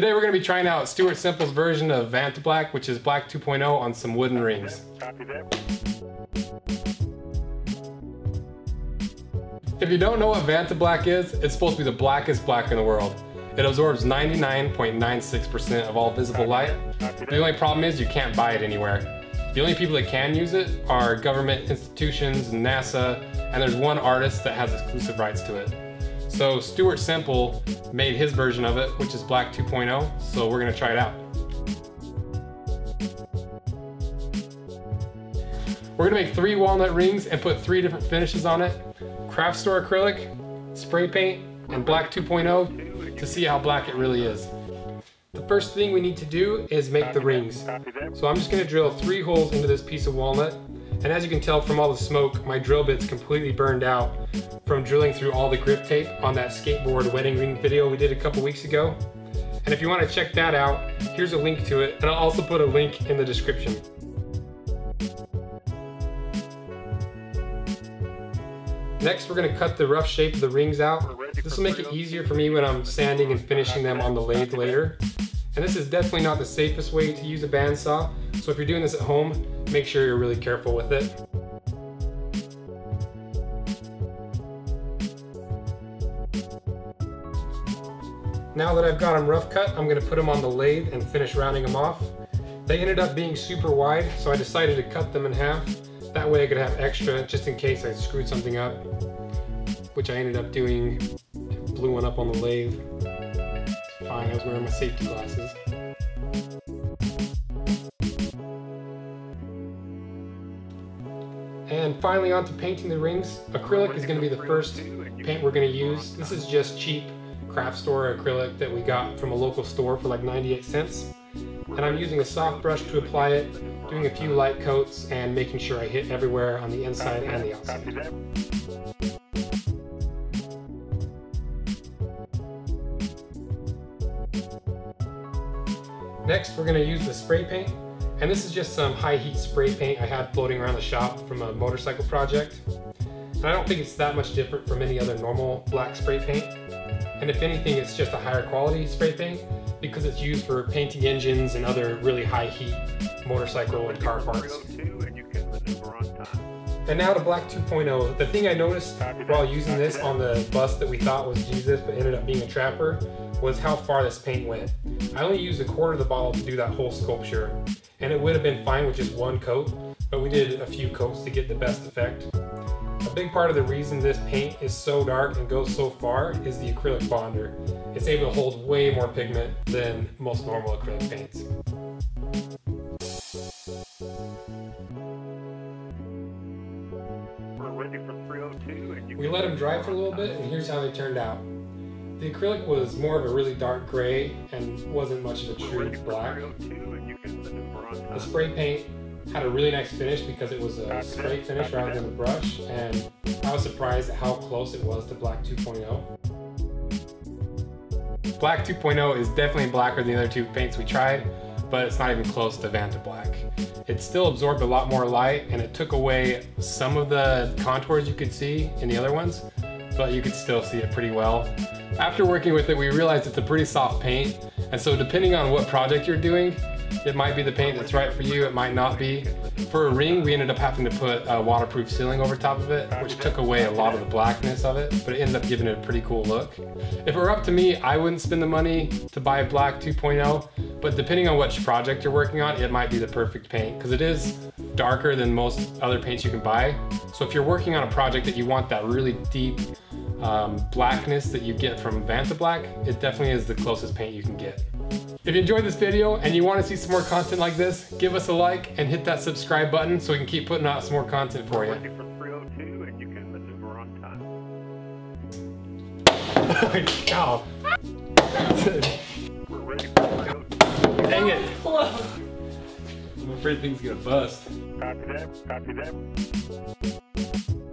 Today we're going to be trying out Stuart Semple's version of Vantablack, which is Black 2.0 on some wooden rings. If you don't know what Vantablack is, it's supposed to be the blackest black in the world. It absorbs 99.96% of all visible light. The only problem is you can't buy it anywhere. The only people that can use it are government institutions, NASA, and there's one artist that has exclusive rights to it. So Stuart Semple made his version of it, which is Black 2.0, so we're going to try it out. We're going to make 3 walnut rings and put 3 different finishes on it: craft store acrylic, spray paint, and Black 2.0 to see how black it really is. The first thing we need to do is make the rings. So I'm just going to drill 3 holes into this piece of walnut. And as you can tell from all the smoke, my drill bit's completely burned out from drilling through all the grip tape on that skateboard wedding ring video we did a couple weeks ago. And if you want to check that out, here's a link to it, and I'll also put a link in the description. Next, we're going to cut the rough shape of the rings out. This will make it easier for me when I'm sanding and finishing them on the lathe later. And this is definitely not the safest way to use a bandsaw, so if you're doing this at home, make sure you're really careful with it. Now that I've got them rough cut, I'm going to put them on the lathe and finish rounding them off. They ended up being super wide, so I decided to cut them in half. That way I could have extra just in case I screwed something up, which I ended up doing. Blew one up on the lathe. Fine, I was wearing my safety glasses. And finally, on to painting the rings. Acrylic is going to be the first paint we're going to use. This is just cheap craft store acrylic that we got from a local store for like 98 cents. And I'm using a soft brush to apply it, doing a few light coats and making sure I hit everywhere on the inside and the outside. Next, we're going to use the spray paint, and this is just some high heat spray paint I had floating around the shop from a motorcycle project. And I don't think it's that much different from any other normal black spray paint, and if anything it's just a higher quality spray paint because it's used for painting engines and other really high heat motorcycle and car parts. And now to Black 2.0. The thing I noticed while using this on the bus that we thought was Jesus but ended up being a trapper was how far this paint went. I only used a quarter of the bottle to do that whole sculpture, and it would have been fine with just one coat, but we did a few coats to get the best effect. A big part of the reason this paint is so dark and goes so far is the acrylic bonder. It's able to hold way more pigment than most normal acrylic paints. We let them dry for a little bit, and here's how they turned out. The acrylic was more of a really dark gray and wasn't much of a true black. The spray paint had a really nice finish because it was a spray finish rather than a brush, and I was surprised at how close it was to Black 2.0. Black 2.0 is definitely blacker than the other 2 paints we tried, but it's not even close to Vantablack. It still absorbed a lot more light, and it took away some of the contours you could see in the other ones, but you could still see it pretty well. After working with it, we realized it's a pretty soft paint, and so depending on what project you're doing, it might be the paint that's right for you, it might not be. For a ring, we ended up having to put a waterproof ceiling over top of it, which took away a lot of the blackness of it, but it ended up giving it a pretty cool look. If it were up to me, I wouldn't spend the money to buy Black 2.0, but depending on which project you're working on, it might be the perfect paint, because it is darker than most other paints you can buy. So if you're working on a project that you want that really deep blackness that you get from Vantablack, it definitely is the closest paint you can get. If you enjoyed this video and you want to see some more content like this, give us a like and hit that subscribe button so we can keep putting out some more content for you. Ow. Dang it! I'm afraid things are gonna bust. Copy that.